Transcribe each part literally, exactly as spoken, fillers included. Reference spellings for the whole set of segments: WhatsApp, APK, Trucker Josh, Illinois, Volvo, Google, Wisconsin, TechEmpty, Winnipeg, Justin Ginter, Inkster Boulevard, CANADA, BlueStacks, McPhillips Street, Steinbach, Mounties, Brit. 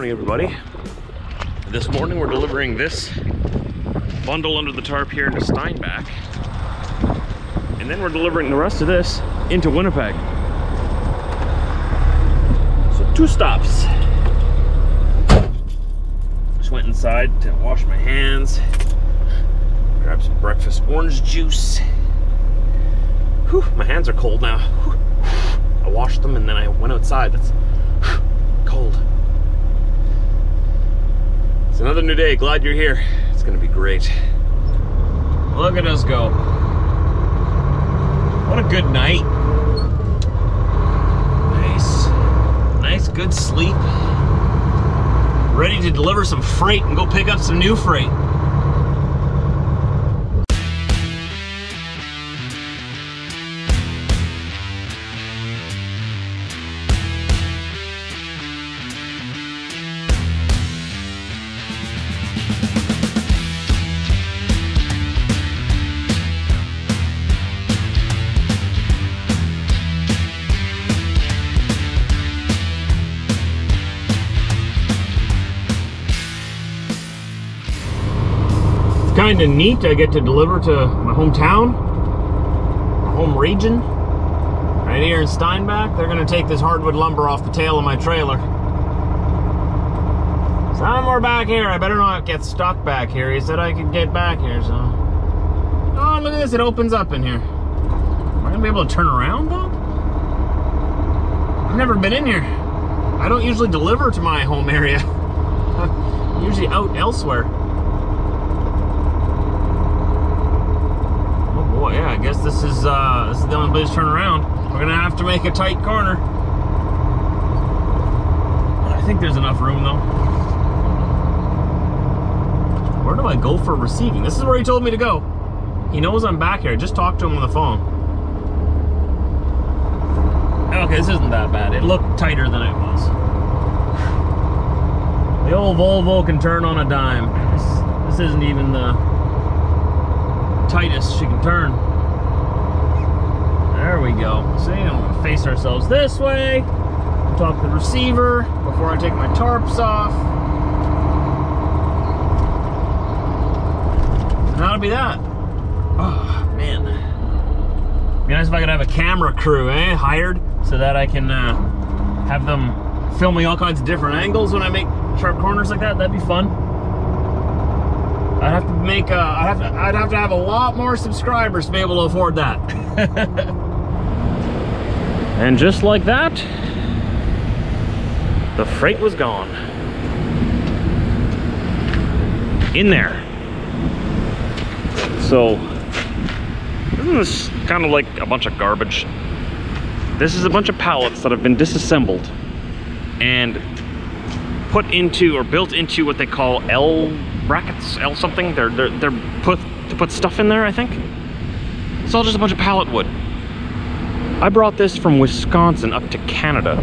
Morning, everybody. This morning we're delivering this bundle under the tarp here into Steinbach, and then we're delivering the rest of this into Winnipeg. So two stops. Just went inside to wash my hands, grab some breakfast orange juice. Whew, my hands are cold now. Whew. I washed them and then I went outside. That's cold. It's another new day. Glad you're here. It's gonna be great. Look at us go. What a good night. Nice, nice good sleep. Ready to deliver some freight and go pick up some new freight. Kind of neat, I get to deliver to my hometown, my home region, right here in Steinbach. They're going to take this hardwood lumber off the tail of my trailer. Somewhere back here, I better not get stuck back here. He said I could get back here, so. Oh, look at this, it opens up in here. Am I going to be able to turn around, though? I've never been in here. I don't usually deliver to my home area. I'm usually out elsewhere. Yeah, I guess this is uh, this is the only place to turn around. We're gonna have to make a tight corner. I think there's enough room though. Where do I go for receiving? This is where he told me to go. He knows I'm back here. I just talked to him on the phone. Okay, this isn't that bad. It looked tighter than it was. The old Volvo can turn on a dime. This, this isn't even the tightest she can turn. There we go. See, I'm gonna face ourselves this way. Talk to the receiver before I take my tarps off. And that'll be that. Oh man. It'd be nice if I could have a camera crew, eh? Hired so that I can uh, have them filming all kinds of different angles when I make sharp corners like that. That'd be fun. I'd have to make a, I'd have to, I'd have to have a lot more subscribers to be able to afford that. And just like that, the freight was gone. In there. So, isn't this kind of like a bunch of garbage? This is a bunch of pallets that have been disassembled and put into or built into what they call L brackets, L something. They're, they're, they're put to put stuff in there, I think. It's all just a bunch of pallet wood. I brought this from Wisconsin up to Canada.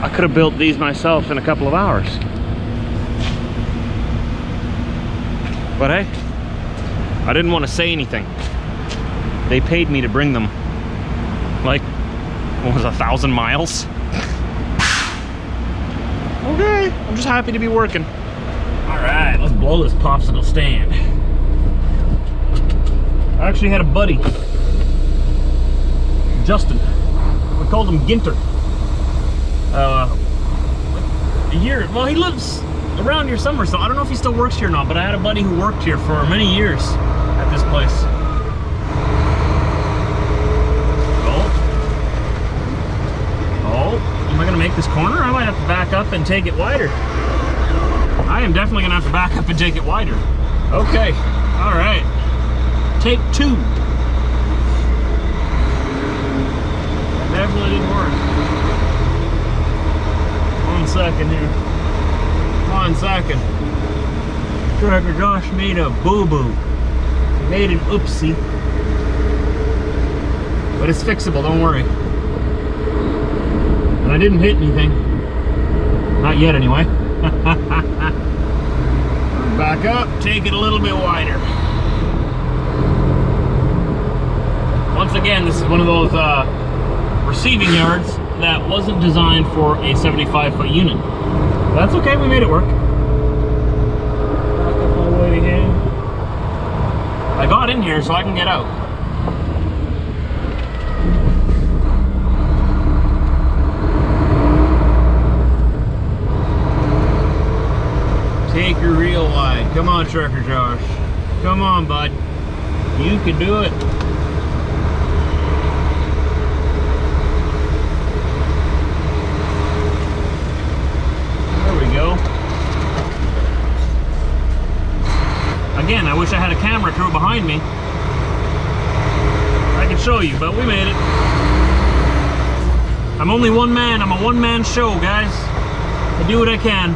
I could have built these myself in a couple of hours. But hey, I didn't want to say anything. They paid me to bring them. Like, what was a thousand miles? Okay, I'm just happy to be working. All right, let's blow this popsicle stand. I actually had a buddy, Justin. We called him Ginter. Uh, a year, well, he lives around here somewhere, so I don't know if he still works here or not, but I had a buddy who worked here for many years at this place. Make this corner, I might have to back up and take it wider. I am definitely gonna have to back up and take it wider. Okay, all right, take two. That definitely didn't work. One second here, one second. Trucker Josh made a boo-boo. He made an oopsie. But it's fixable, don't worry. I didn't hit anything. Not yet, anyway. Back up, take it a little bit wider. Once again, this is one of those uh, receiving yards that wasn't designed for a seventy-five foot unit. That's okay, we made it work. I got in here so I can get out. Take your reel wide. Come on, Trucker Josh. Come on, bud. You can do it. There we go. Again, I wish I had a camera crew behind me. I could show you, but we made it. I'm only one man. I'm a one-man show, guys. I do what I can.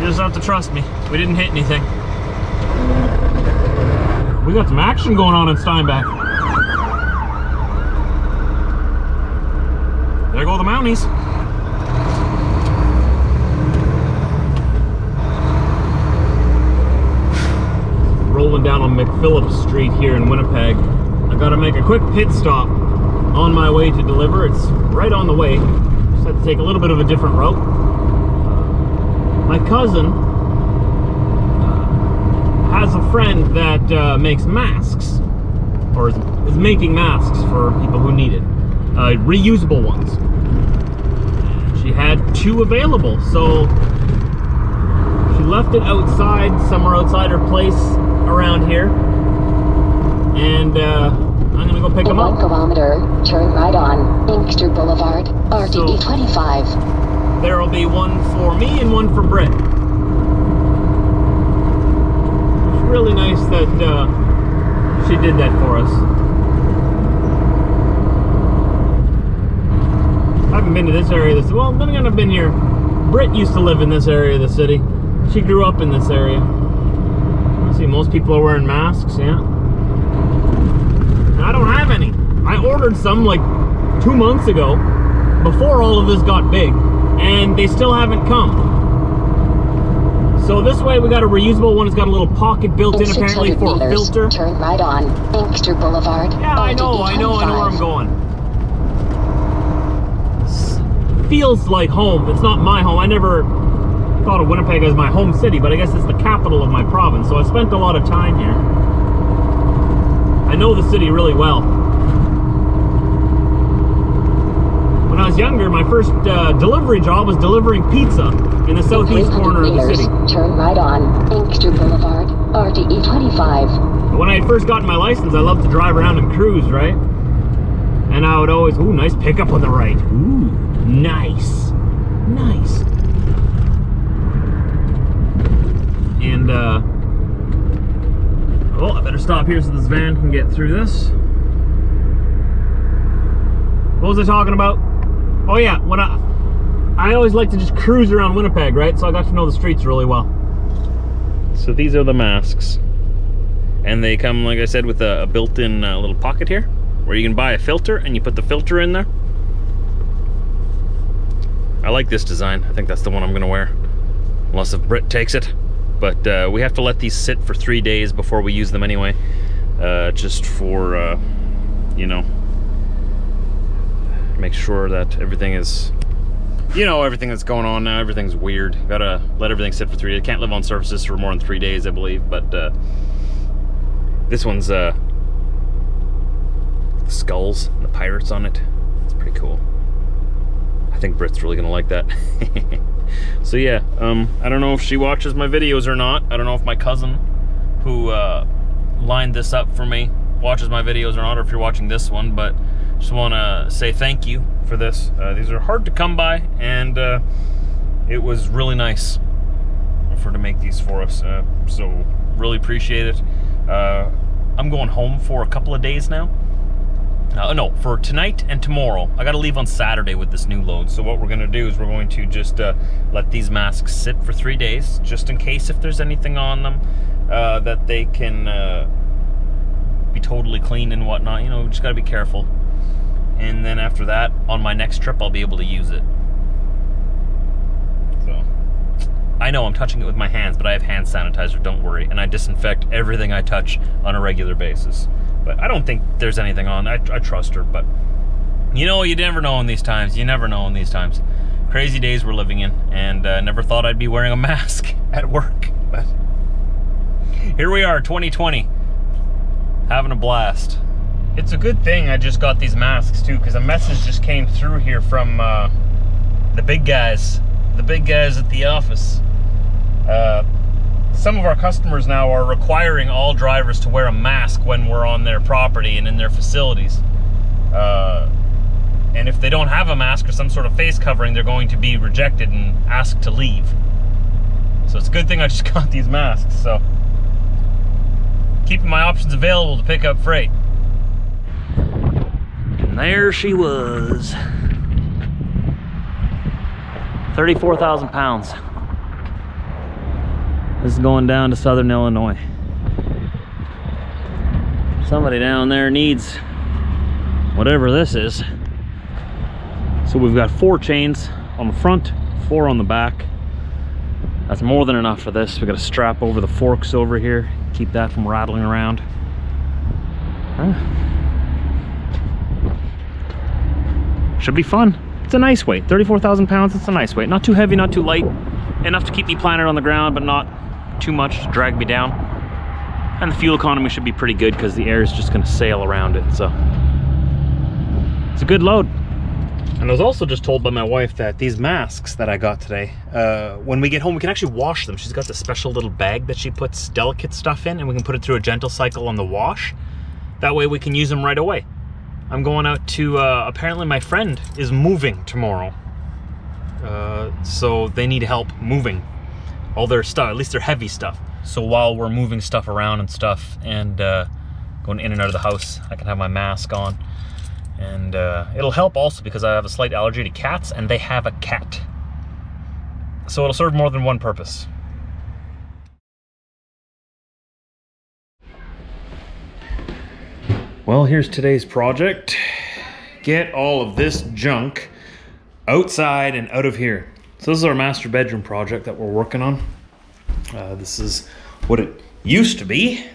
You just have to trust me. We didn't hit anything. We got some action going on in Steinbach. There go the Mounties. Rolling down on McPhillips Street here in Winnipeg. I gotta make a quick pit stop on my way to deliver. It's right on the way. Just had to take a little bit of a different route. My cousin has a friend that uh, makes masks, or is, is making masks for people who need it. Uh, reusable ones. She had two available, so she left it outside, somewhere outside her place around here, and uh, I'm gonna go pick them up. One kilometer, turn right on Inkster Boulevard, R T E twenty-five. So, there will be one for me and one for Britt. It's really nice that uh, she did that for us. I haven't been to this area. This well, then again, I've been here. Britt used to live in this area of the city. She grew up in this area. See, most people are wearing masks, yeah. And I don't have any. I ordered some like two months ago, before all of this got big, and they still haven't come. So this way we got a reusable one. It's got a little pocket built in apparently for a filter. Turn right on Inkster Boulevard. Yeah, I know, I know, I know where I'm going. This feels like home. It's not my home. I never thought of Winnipeg as my home city, but I guess it's the capital of my province, so I spent a lot of time here. I know the city really well. When I was younger, my first uh, delivery job was delivering pizza in the southeast corner of the city. Turn right on Inkster Boulevard, R T E twenty-five. When I had first gotten my license, I loved to drive around and cruise, right? And I would always, ooh, nice pickup on the right. Ooh, nice, nice. And, uh, well, I better stop here so this van can get through this. What was I talking about? Oh, yeah, when I, I always like to just cruise around Winnipeg, right? So I got to know the streets really well. So these are the masks. And they come, like I said, with a, a built-in uh, little pocket here, where you can buy a filter and you put the filter in there. I like this design. I think that's the one I'm gonna wear. Unless if Britt takes it. But uh, we have to let these sit for three days before we use them anyway, uh, just for, uh, you know, make sure that everything is, you know, everything that's going on now, everything's weird. Gotta let everything sit for three days. Can't live on surfaces for more than three days, I believe, but uh, this one's uh, the skulls and the pirates on it. It's pretty cool. I think Britt's really gonna like that. So yeah, um, I don't know if she watches my videos or not. I don't know if my cousin who uh, lined this up for me watches my videos or not, or if you're watching this one, but just want to say thank you for this. Uh, these are hard to come by, and uh, it was really nice for her to make these for us, uh, so really appreciate it. Uh, I'm going home for a couple of days now. Uh, no, for tonight and tomorrow. I gotta leave on Saturday with this new load. So what we're gonna do is we're going to just uh, let these masks sit for three days, just in case if there's anything on them uh, that they can uh, be totally clean and whatnot. You know, we just gotta be careful. And then after that, on my next trip, I'll be able to use it. So I know I'm touching it with my hands, but I have hand sanitizer. Don't worry, and I disinfect everything I touch on a regular basis. But I don't think there's anything on. I, I trust her, but you know, you never know in these times. You never know in these times. Crazy days we're living in, and uh, never thought I'd be wearing a mask at work. But here we are, twenty twenty, having a blast. It's a good thing I just got these masks too, because a message just came through here from uh, the big guys, the big guys at the office. Uh, Some of our customers now are requiring all drivers to wear a mask when we're on their property and in their facilities. Uh, and if they don't have a mask or some sort of face covering, they're going to be rejected and asked to leave. So it's a good thing I just got these masks. So keeping my options available to pick up freight. And there she was. thirty-four thousand pounds. This is going down to Southern Illinois. Somebody down there needs whatever this is. So we've got four chains on the front, four on the back. That's more than enough for this. We got to strap over the forks over here, keep that from rattling around. Huh. Should be fun. It's a nice weight, thirty-four thousand pounds. It's a nice weight, not too heavy, not too light. Enough to keep me planted on the ground, but not too much to drag me down. And the fuel economy should be pretty good because the air is just going to sail around it, so it's a good load. And I was also just told by my wife that these masks that I got today, uh, when we get home, we can actually wash them. She's got this special little bag that she puts delicate stuff in, and we can put it through a gentle cycle on the wash. That way we can use them right away. I'm going out to, uh, apparently my friend is moving tomorrow. Uh, so they need help moving all their stuff, at least their heavy stuff. So while we're moving stuff around and stuff and uh, going in and out of the house, I can have my mask on. And uh, it'll help also because I have a slight allergy to cats and they have a cat. So it'll serve more than one purpose. Well, here's today's project. Get all of this junk outside and out of here. So this is our master bedroom project that we're working on. Uh, this is what it used to be.